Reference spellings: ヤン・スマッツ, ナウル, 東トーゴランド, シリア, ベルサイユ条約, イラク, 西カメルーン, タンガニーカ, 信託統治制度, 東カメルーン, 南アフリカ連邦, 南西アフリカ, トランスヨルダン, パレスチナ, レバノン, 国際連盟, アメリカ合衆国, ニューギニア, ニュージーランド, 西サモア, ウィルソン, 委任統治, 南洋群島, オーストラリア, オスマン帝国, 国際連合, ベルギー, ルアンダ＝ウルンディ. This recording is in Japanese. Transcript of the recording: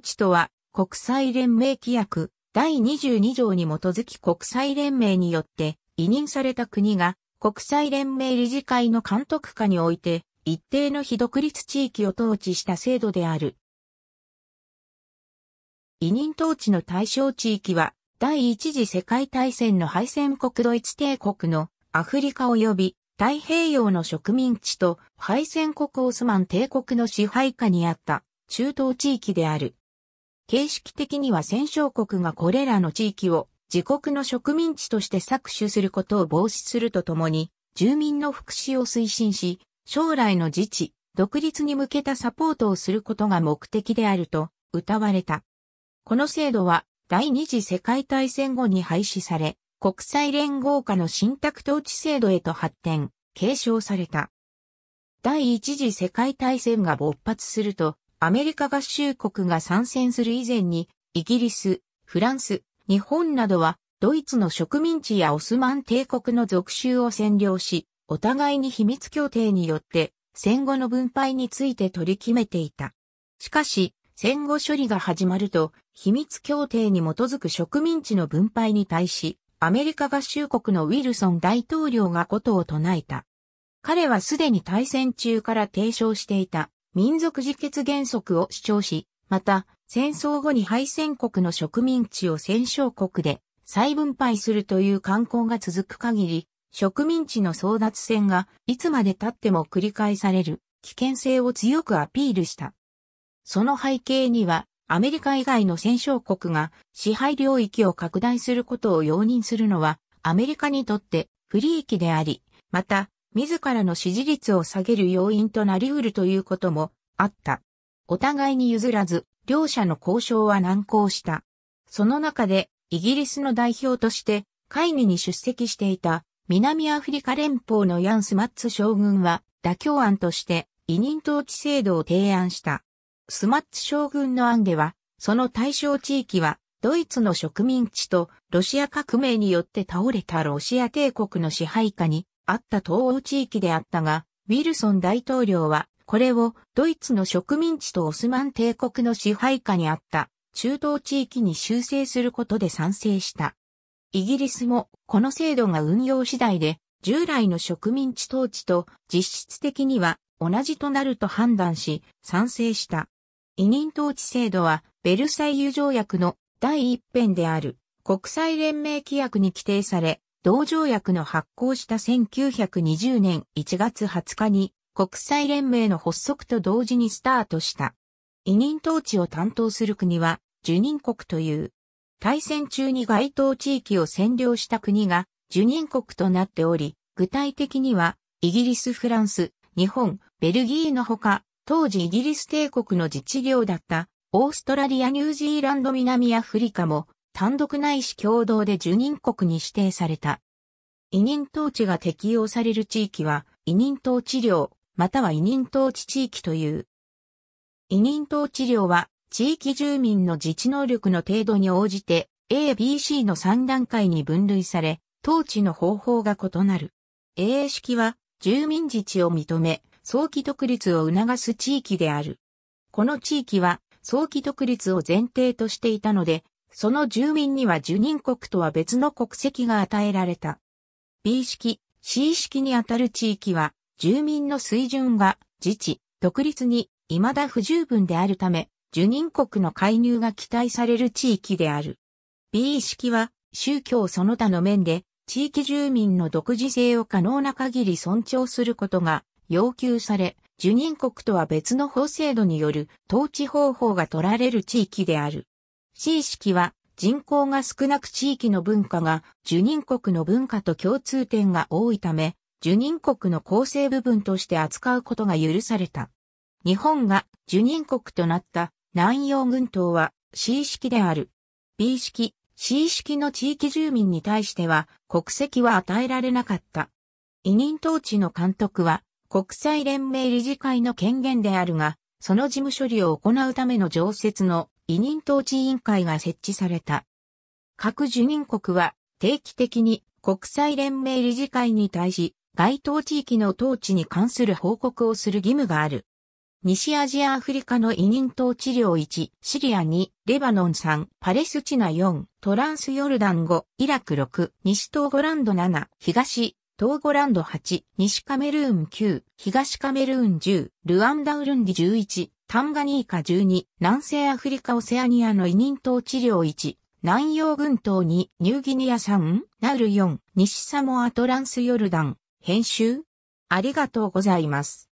地とは、国際連盟規約第22条に基づき国際連盟によって委任された国が国際連盟理事会の監督下において一定の非独立地域を統治した制度である。委任統治の対象地域は第一次世界大戦の敗戦国ドイツ帝国のアフリカ及び太平洋の植民地と敗戦国オスマン帝国の支配下にあった中東地域である。形式的には戦勝国がこれらの地域を自国の植民地として搾取することを防止するとともに住民の福祉を推進し将来の自治、独立に向けたサポートをすることが目的であると謳われた。この制度は第二次世界大戦後に廃止され、国際連合下の信託統治制度へと発展、継承された。第一次世界大戦が勃発すると、アメリカ合衆国が参戦する以前に、イギリス、フランス、日本などは、ドイツの植民地やオスマン帝国の属州を占領し、お互いに秘密協定によって、戦後の分配について取り決めていた。しかし、戦後処理が始まると、秘密協定に基づく植民地の分配に対し、アメリカ合衆国のウィルソン大統領が異を唱えた。彼はすでに大戦中から提唱していた民族自決原則を主張し、また戦争後に敗戦国の植民地を戦勝国で再分配するという慣行が続く限り、植民地の争奪戦がいつまで経っても繰り返される危険性を強くアピールした。その背景には、アメリカ以外の戦勝国が支配領域を拡大することを容認するのはアメリカにとって不利益であり、また自らの支持率を下げる要因となり得るということもあった。お互いに譲らず、両者の交渉は難航した。その中でイギリスの代表として会議に出席していた南アフリカ連邦のヤン・スマッツ将軍は妥協案として委任統治制度を提案した。スマッツ将軍の案では、その対象地域は、ドイツの植民地とロシア革命によって倒れたロシア帝国の支配下にあった東欧地域であったが、ウィルソン大統領は、これをドイツの植民地とオスマン帝国の支配下にあった中東地域に修正することで賛成した。イギリスも、この制度が運用次第で、従来の植民地統治と実質的には同じとなると判断し、賛成した。委任統治制度は、ベルサイユ条約の第一編である国際連盟規約に規定され、同条約の発効した1920年1月20日に国際連盟の発足と同時にスタートした。委任統治を担当する国は、受任国という。大戦中に該当地域を占領した国が受任国となっており、具体的には、イギリス、フランス、日本、ベルギーのほか、当時イギリス帝国の自治領だったオーストラリア、ニュージーランド、南アフリカも単独ないし共同で受任国に指定された。委任統治が適用される地域は委任統治領または委任統治地域という。委任統治領は地域住民の自治能力の程度に応じて A、B、C の3段階に分類され統治の方法が異なる。A 式は住民自治を認め、早期独立を促す地域である。この地域は早期独立を前提としていたので、その住民には受任国とは別の国籍が与えられた。B 式、C 式にあたる地域は、住民の水準が自治、独立に未だ不十分であるため、受任国の介入が期待される地域である。B 式は、宗教その他の面で、地域住民の独自性を可能な限り尊重することが、要求され、受任国とは別の法制度による統治方法が取られる地域である。C 式は人口が少なく地域の文化が受任国の文化と共通点が多いため、受任国の構成部分として扱うことが許された。日本が受任国となった南洋群島は C 式である。B 式、C 式の地域住民に対しては国籍は与えられなかった。委任統治の監督は、国際連盟理事会の権限であるが、その事務処理を行うための常設の委任統治委員会が設置された。各受任国は定期的に国際連盟理事会に対し、該当地域の統治に関する報告をする義務がある。西アジアアフリカの委任統治領1、シリア2、レバノン3、パレスチナ4、トランスヨルダン5、イラク6、西トーゴランド7、東トーゴランド8、西カメルーン9、東カメルーン10、ルアンダウルンディ11、タンガニーカ12、南西アフリカオセアニアの委任統治領1、南洋群島2、ニューギニア3、ナウル4、西サモアトランスヨルダン、編集ありがとうございます。